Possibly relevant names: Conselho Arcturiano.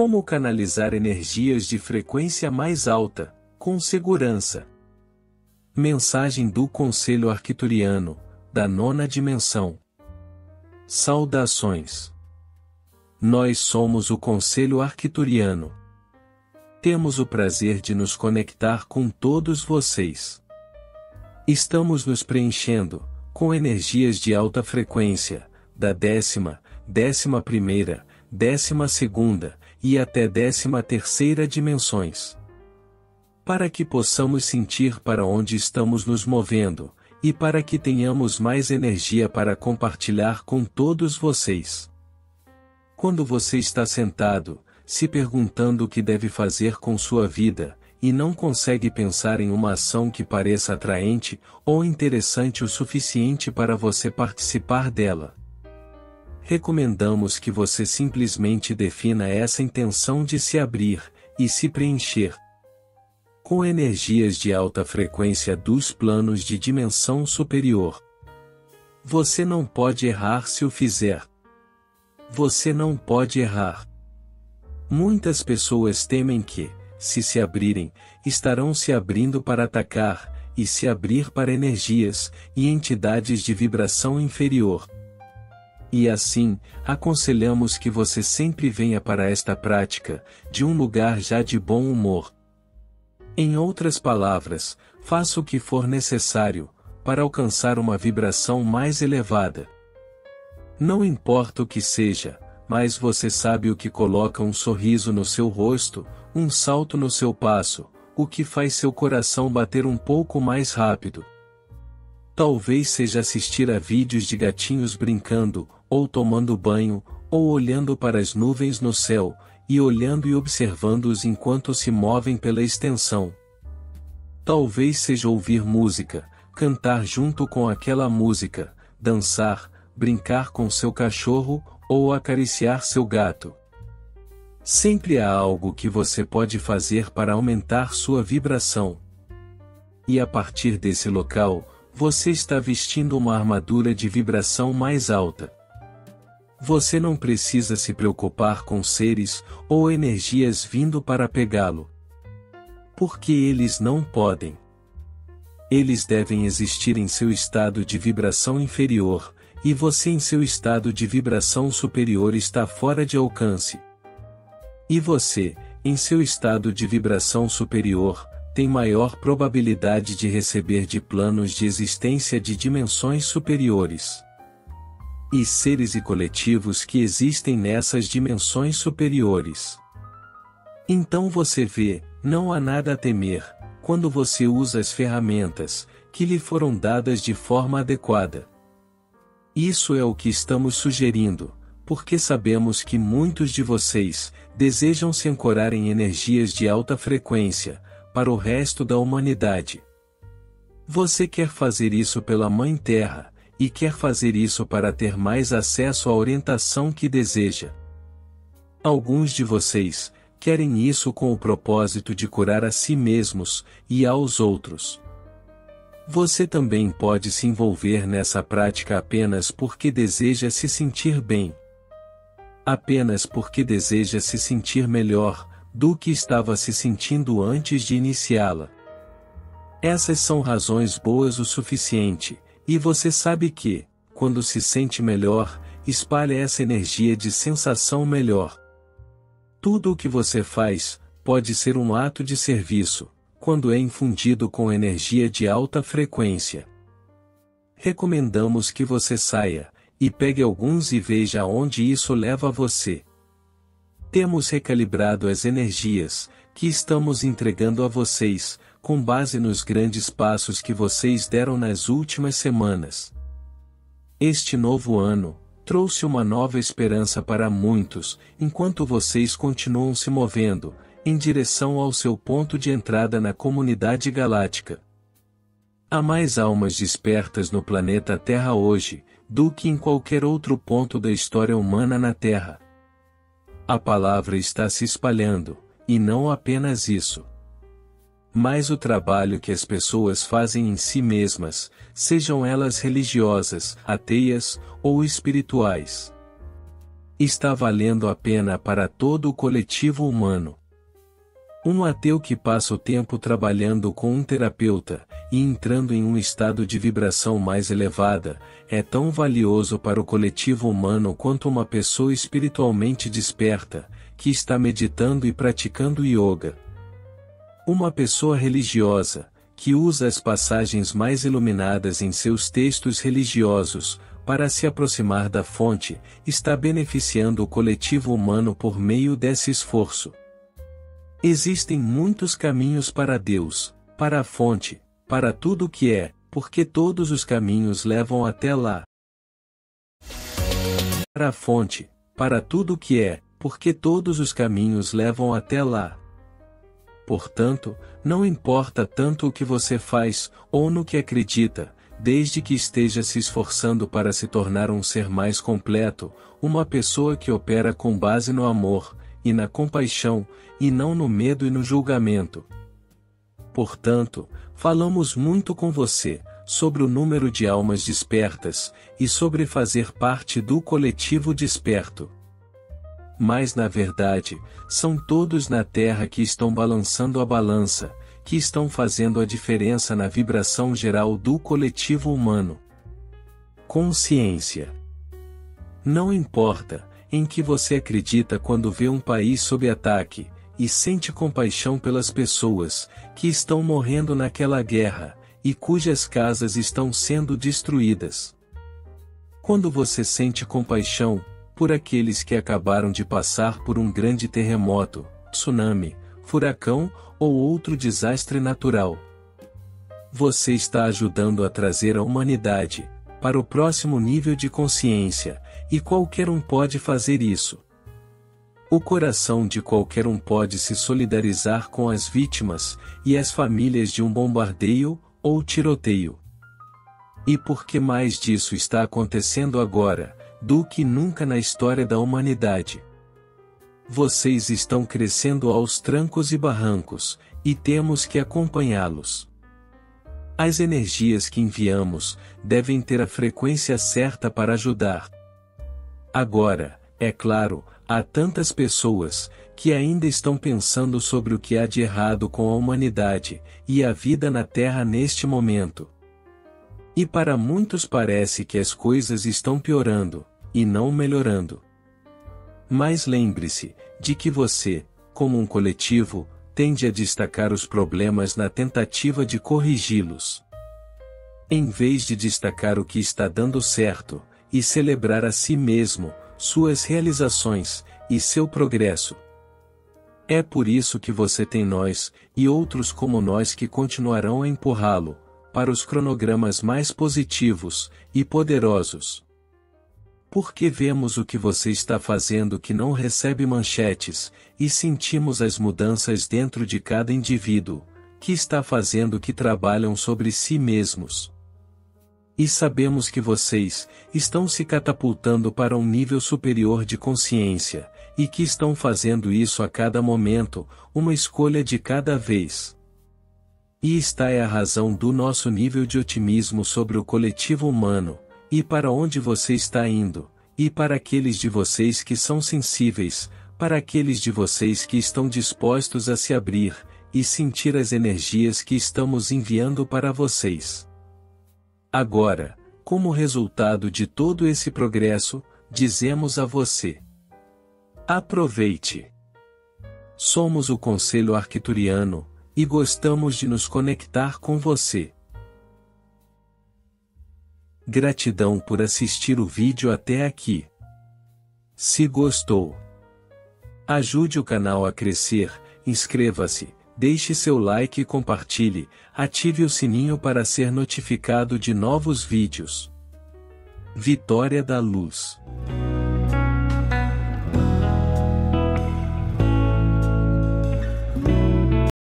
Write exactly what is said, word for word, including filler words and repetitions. como canalizar energias de frequência mais alta, com segurança. Mensagem do Conselho Arcturiano, da nona dimensão. Saudações. Nós somos o Conselho Arcturiano. Temos o prazer de nos conectar com todos vocês. Estamos nos preenchendo, com energias de alta frequência, da décima, décima primeira, décima segunda, e até décima terceira dimensões. Para que possamos sentir para onde estamos nos movendo, e para que tenhamos mais energia para compartilhar com todos vocês. Quando você está sentado, se perguntando o que deve fazer com sua vida, e não consegue pensar em uma ação que pareça atraente ou interessante o suficiente para você participar dela, recomendamos que você simplesmente defina essa intenção de se abrir e se preencher com energias de alta frequência dos planos de dimensão superior. Você não pode errar se o fizer. Você não pode errar. Muitas pessoas temem que, se se abrirem, estarão se abrindo para atacar, e se abrir para energias e entidades de vibração inferior. E assim, aconselhamos que você sempre venha para esta prática, de um lugar já de bom humor. Em outras palavras, faça o que for necessário, para alcançar uma vibração mais elevada. Não importa o que seja, mas você sabe o que coloca um sorriso no seu rosto, um salto no seu passo, o que faz seu coração bater um pouco mais rápido. Talvez seja assistir a vídeos de gatinhos brincando, ou tomando banho, ou olhando para as nuvens no céu, e olhando e observando-os enquanto se movem pela extensão. Talvez seja ouvir música, cantar junto com aquela música, dançar, brincar com seu cachorro, ou acariciar seu gato. Sempre há algo que você pode fazer para aumentar sua vibração. E a partir desse local, você está vestindo uma armadura de vibração mais alta. Você não precisa se preocupar com seres ou energias vindo para pegá-lo, porque eles não podem. Eles devem existir em seu estado de vibração inferior, e você em seu estado de vibração superior está fora de alcance. E você, em seu estado de vibração superior, tem maior probabilidade de receber de planos de existência de dimensões superiores e seres e coletivos que existem nessas dimensões superiores. Então você vê, não há nada a temer, quando você usa as ferramentas que lhe foram dadas de forma adequada. Isso é o que estamos sugerindo, porque sabemos que muitos de vocês desejam se ancorar em energias de alta frequência, para o resto da humanidade. Você quer fazer isso pela Mãe Terra, e quer fazer isso para ter mais acesso à orientação que deseja. Alguns de vocês querem isso com o propósito de curar a si mesmos e aos outros. Você também pode se envolver nessa prática apenas porque deseja se sentir bem. Apenas porque deseja se sentir melhor do que estava se sentindo antes de iniciá-la. Essas são razões boas o suficiente, e você sabe que, quando se sente melhor, espalha essa energia de sensação melhor. Tudo o que você faz pode ser um ato de serviço, quando é infundido com energia de alta frequência. Recomendamos que você saia, e pegue alguns e veja aonde isso leva você. Temos recalibrado as energias que estamos entregando a vocês, com base nos grandes passos que vocês deram nas últimas semanas. Este novo ano trouxe uma nova esperança para muitos, enquanto vocês continuam se movendo em direção ao seu ponto de entrada na comunidade galáctica. Há mais almas despertas no planeta Terra hoje do que em qualquer outro ponto da história humana na Terra. A palavra está se espalhando, e não apenas isso. Mas o trabalho que as pessoas fazem em si mesmas, sejam elas religiosas, ateias ou espirituais, está valendo a pena para todo o coletivo humano. Um ateu que passa o tempo trabalhando com um terapeuta, e entrando em um estado de vibração mais elevada, é tão valioso para o coletivo humano quanto uma pessoa espiritualmente desperta, que está meditando e praticando yoga. Uma pessoa religiosa, que usa as passagens mais iluminadas em seus textos religiosos, para se aproximar da fonte, está beneficiando o coletivo humano por meio desse esforço. Existem muitos caminhos para Deus, para a fonte, para tudo o que é, porque todos os caminhos levam até lá. Para a fonte, para tudo o que é, porque todos os caminhos levam até lá. Portanto, não importa tanto o que você faz, ou no que acredita, desde que esteja se esforçando para se tornar um ser mais completo, uma pessoa que opera com base no amor, e na compaixão, e não no medo e no julgamento. Portanto, falamos muito com você, sobre o número de almas despertas, e sobre fazer parte do coletivo desperto. Mas na verdade, são todos na Terra que estão balançando a balança, que estão fazendo a diferença na vibração geral do coletivo humano. Consciência. Não importa em que você acredita quando vê um país sob ataque, e sente compaixão pelas pessoas, que estão morrendo naquela guerra, e cujas casas estão sendo destruídas. Quando você sente compaixão por aqueles que acabaram de passar por um grande terremoto, tsunami, furacão, ou outro desastre natural, você está ajudando a trazer a humanidade para o próximo nível de consciência, e qualquer um pode fazer isso. O coração de qualquer um pode se solidarizar com as vítimas, e as famílias de um bombardeio, ou tiroteio. E porque mais disso está acontecendo agora, do que nunca na história da humanidade. Vocês estão crescendo aos trancos e barrancos, e temos que acompanhá-los. As energias que enviamos devem ter a frequência certa para ajudar. Agora, é claro, há tantas pessoas que ainda estão pensando sobre o que há de errado com a humanidade e a vida na Terra neste momento. E para muitos parece que as coisas estão piorando, e não melhorando. Mas lembre-se de que você, como um coletivo, tende a destacar os problemas na tentativa de corrigi-los. Em vez de destacar o que está dando certo, e celebrar a si mesmo, suas realizações, e seu progresso. É por isso que você tem nós, e outros como nós que continuarão a empurrá-lo, para os cronogramas mais positivos, e poderosos. Porque vemos o que você está fazendo que não recebe manchetes, e sentimos as mudanças dentro de cada indivíduo, que está fazendo que trabalham sobre si mesmos. E sabemos que vocês estão se catapultando para um nível superior de consciência, e que estão fazendo isso a cada momento, uma escolha de cada vez. E esta é a razão do nosso nível de otimismo sobre o coletivo humano, e para onde você está indo, e para aqueles de vocês que são sensíveis, para aqueles de vocês que estão dispostos a se abrir, e sentir as energias que estamos enviando para vocês. Agora, como resultado de todo esse progresso, dizemos a você: aproveite! Somos o Conselho Arcturiano, e gostamos de nos conectar com você. Gratidão por assistir o vídeo até aqui. Se gostou, ajude o canal a crescer, inscreva-se, deixe seu like e compartilhe, ative o sininho para ser notificado de novos vídeos. Vitória da Luz.